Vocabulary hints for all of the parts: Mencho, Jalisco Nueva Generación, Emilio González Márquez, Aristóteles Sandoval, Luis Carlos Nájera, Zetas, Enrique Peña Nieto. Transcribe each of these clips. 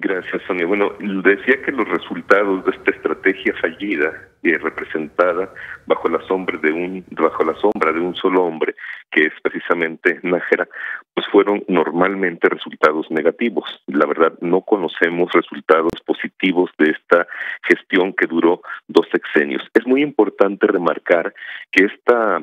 Gracias, Sonia. Bueno, decía que los resultados de esta estrategia fallida y representada bajo la sombra de un solo hombre, que es precisamente Nájera, pues fueron normalmente resultados negativos. La verdad, no conocemos resultados positivos de esta gestión que duró 2 sexenios. Es muy importante remarcar que esta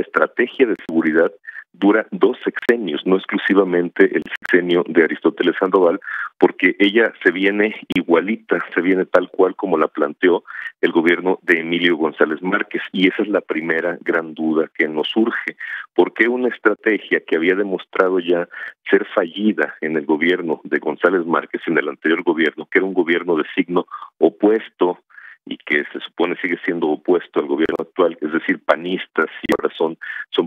estrategia de seguridad dura 2 sexenios, no exclusivamente el sexenio de Aristóteles Sandoval, porque ella se viene igualita, se viene tal cual como la planteó el gobierno de Emilio González Márquez, y esa es la primera gran duda que nos surge. ¿Por qué una estrategia que había demostrado ya ser fallida en el gobierno de González Márquez, en el anterior gobierno, que era un gobierno de signo opuesto, y que se supone sigue siendo opuesto al gobierno actual, es decir, panistas y ahora son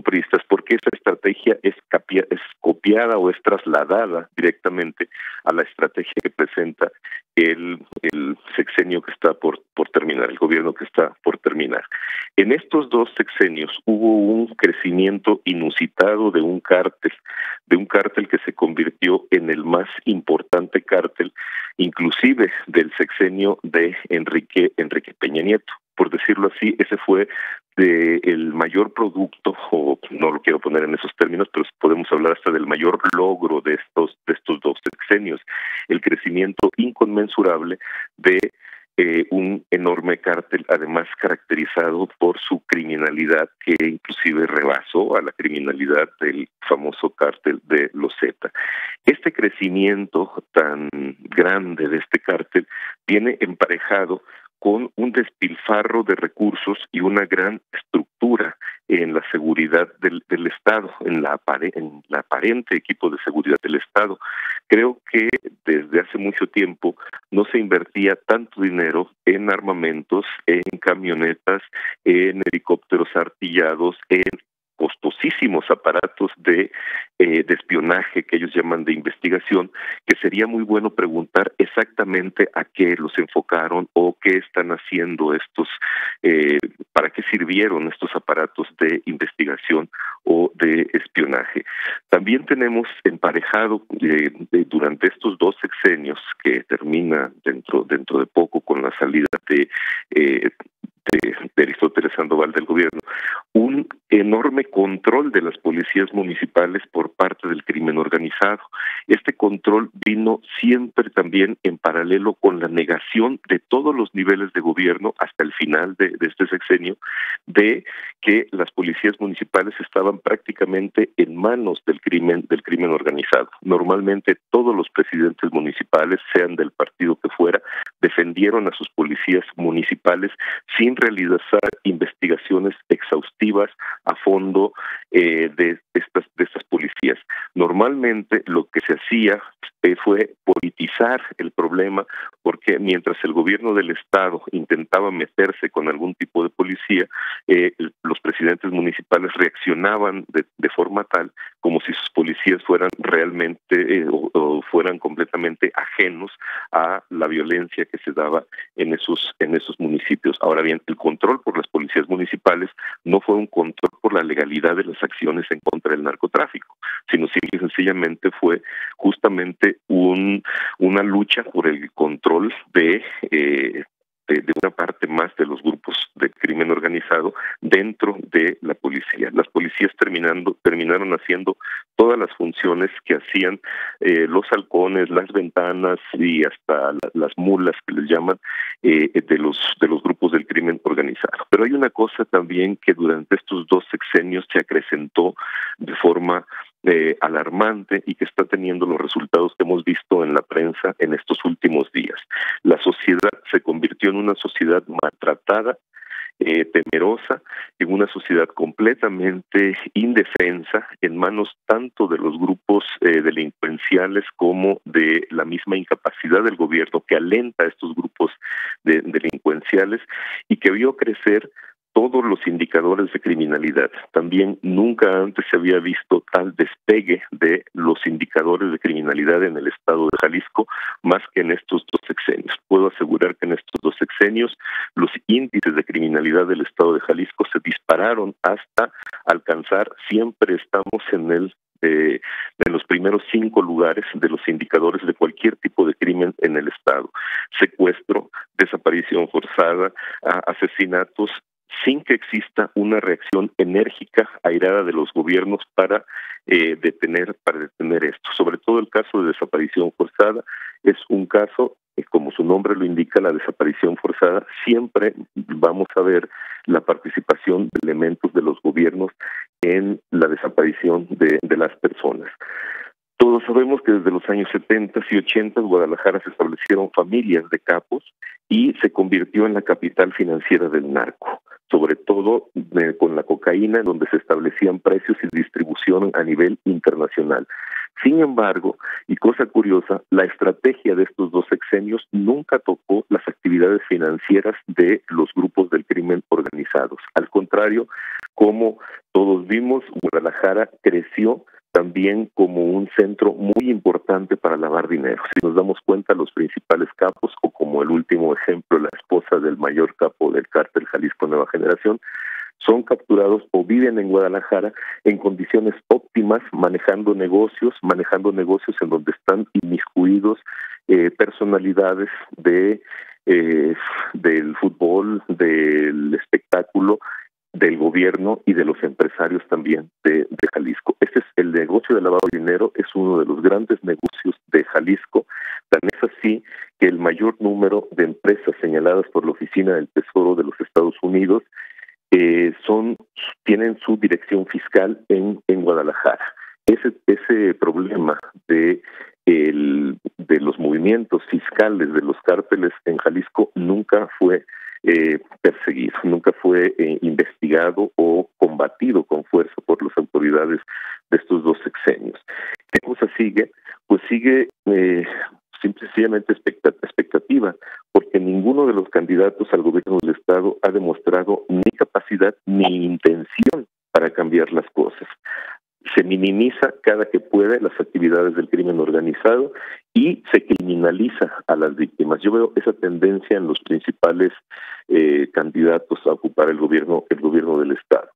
priistas, porque esa estrategia es copiada o es trasladada directamente a la estrategia que presenta el sexenio que está por terminar, el gobierno que está por terminar. En estos 2 sexenios hubo un crecimiento inusitado de un cártel que se convirtió en el más importante cártel, inclusive del sexenio de Enrique Peña Nieto. Por decirlo así, ese fue el mayor producto, o no lo quiero poner en esos términos, pero podemos hablar hasta del mayor logro de estos 2 sexenios, el crecimiento inconmensurable de un enorme cártel, además caracterizado por su criminalidad, que inclusive rebasó a la criminalidad del famoso cártel de los Zetas. Este crecimiento tan grande de este cártel viene emparejado con un despilfarro de recursos y una gran estructura en la seguridad del Estado, en la aparente equipo de seguridad del Estado. Creo que desde hace mucho tiempo no se invertía tanto dinero en armamentos, en camionetas, en helicópteros artillados, en costosísimos aparatos de espionaje que ellos llaman de investigación, que sería muy bueno preguntar exactamente a qué los enfocaron o qué están haciendo para qué sirvieron estos aparatos de investigación o de espionaje. También tenemos emparejado durante estos 2 sexenios, que termina dentro de poco con la salida de Aristóteles Sandoval del gobierno, un enorme control de las policías municipales por parte del crimen organizado. Este control vino siempre también en paralelo con la negación de todos los niveles de gobierno hasta el final de este sexenio, de que las policías municipales estaban prácticamente en manos del crimen organizado. Normalmente todos los presidentes municipales, sean del partido que fuera, defendieron a sus policías municipales sin realizar investigaciones exhaustivas a fondo de estas policías. Normalmente lo que se hacía fue politizar el problema, porque mientras el gobierno del Estado intentaba meterse con algún tipo de policía, los presidentes municipales reaccionaban de forma tal como si sus policías fueran realmente o fueran completamente ajenos a la violencia que se daba en esos municipios. Ahora bien, el control por las policías municipales no fue un control por la legalidad de las acciones en contra del narcotráfico, sino simple y sencillamente fue justamente una lucha por el control de una parte más de los grupos de crimen organizado dentro de la policía. Las policías terminaron haciendo todas las funciones que hacían los halcones, las ventanas y hasta las mulas, que les llaman, de los grupos del crimen organizado. Pero hay una cosa también que durante estos 2 sexenios se acrecentó de forma alarmante y que está teniendo los resultados que hemos visto en la prensa en estos últimos días. La sociedad se convirtió en una sociedad maltratada, temerosa, en una sociedad completamente indefensa, en manos tanto de los grupos delincuenciales como de la misma incapacidad del gobierno, que alenta a estos grupos delincuenciales, y que vio crecer todos los indicadores de criminalidad. También nunca antes se había visto tal despegue de los indicadores de criminalidad en el estado de Jalisco más que en estos 2 sexenios. Puedo asegurar que en estos 2 sexenios los índices de criminalidad del estado de Jalisco se dispararon hasta alcanzar, siempre estamos en los primeros 5 lugares de los indicadores de cualquier tipo de crimen crimen en el Estado: secuestro, desaparición forzada, asesinatos, sin que exista una reacción enérgica, airada de los gobiernos para detener esto. Sobre todo el caso de desaparición forzada es un caso, como su nombre lo indica, la desaparición forzada, siempre vamos a ver la participación de elementos de los gobiernos en la desaparición de las personas. Todos sabemos que desde los años 70 y 80 Guadalajara se establecieron familias de capos y se convirtió en la capital financiera del narco, sobre todo con la cocaína, donde se establecían precios y distribución a nivel internacional. Sin embargo, y cosa curiosa, la estrategia de estos dos sexenios nunca tocó las actividades financieras de los grupos del crimen organizados. Al contrario, como todos vimos, Guadalajara creció también como un centro muy importante para lavar dinero. Si nos damos cuenta, los principales capos, o como el último ejemplo, la esposa del mayor capo del cártel Jalisco Nueva Generación, son capturados o viven en Guadalajara en condiciones óptimas, manejando negocios en donde están inmiscuidos personalidades del fútbol, del espectáculo, del gobierno y de los empresarios también de Jalisco. Este es el negocio del lavado de dinero, es uno de los grandes negocios de Jalisco. Tan es así que el mayor número de empresas señaladas por la Oficina del Tesoro de los Estados Unidos tienen su dirección fiscal en Guadalajara. Ese problema de los movimientos fiscales de los cárteles en Jalisco nunca fue perseguido, nunca fue investigado o combatido con fuerza por las autoridades de estos dos sexenios. ¿Qué cosa sigue? Pues sigue simplemente expectativa, porque ninguno de los candidatos al gobierno del Estado ha demostrado ni capacidad ni intención para cambiar las cosas. Se minimiza cada que puede las actividades del crimen organizado y se criminaliza a las víctimas. Yo veo esa tendencia en los principales candidatos a ocupar el gobierno del Estado.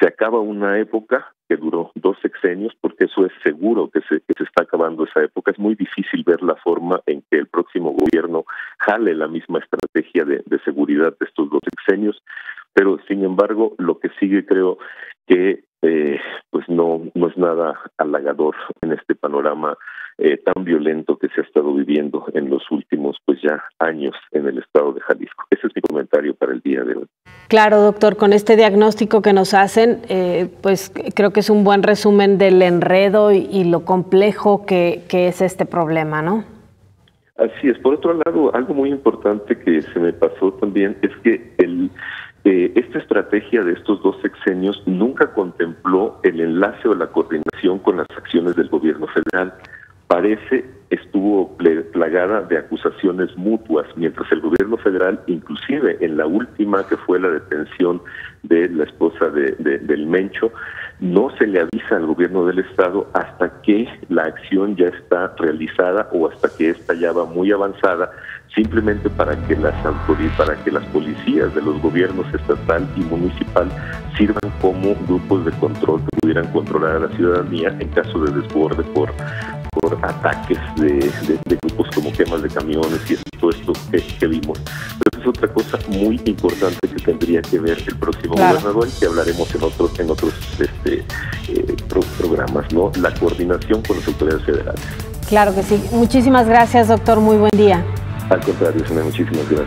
Se acaba una época que duró 2 sexenios, porque eso es seguro que se está acabando esa época. Es muy difícil ver la forma en que el próximo gobierno jale la misma estrategia de seguridad de estos 2 sexenios, pero sin embargo lo que sigue creo que pues no es nada halagador en este panorama tan violento que se ha estado viviendo en los últimos pues ya años en el estado de Jalisco. Ese es mi comentario para el día de hoy. Claro, doctor, con este diagnóstico que nos hacen, pues creo que es un buen resumen del enredo y lo complejo que es este problema, ¿no? Así es. Por otro lado, algo muy importante que se me pasó también es que esta estrategia de estos 2 sexenios nunca contempló el enlace o la coordinación con las acciones del gobierno federal. Estuvo plagada de acusaciones mutuas, mientras el gobierno federal, inclusive en la última que fue la detención de la esposa del Mencho, no se le avisa al gobierno del Estado hasta que la acción ya está realizada o hasta que esta ya va muy avanzada, simplemente para que las policías de los gobiernos estatal y municipal sirvan como grupos de control que pudieran controlar a la ciudadanía en caso de desborde por ataques de grupos como quemas de camiones y todo esto que vimos. Pero es otra cosa muy importante que tendría que ver el próximo gobernador y que hablaremos en otros programas, ¿no? La coordinación con las autoridades federales. Claro que sí. Muchísimas gracias, doctor. Muy buen día. Al contrario, señor, muchísimas gracias.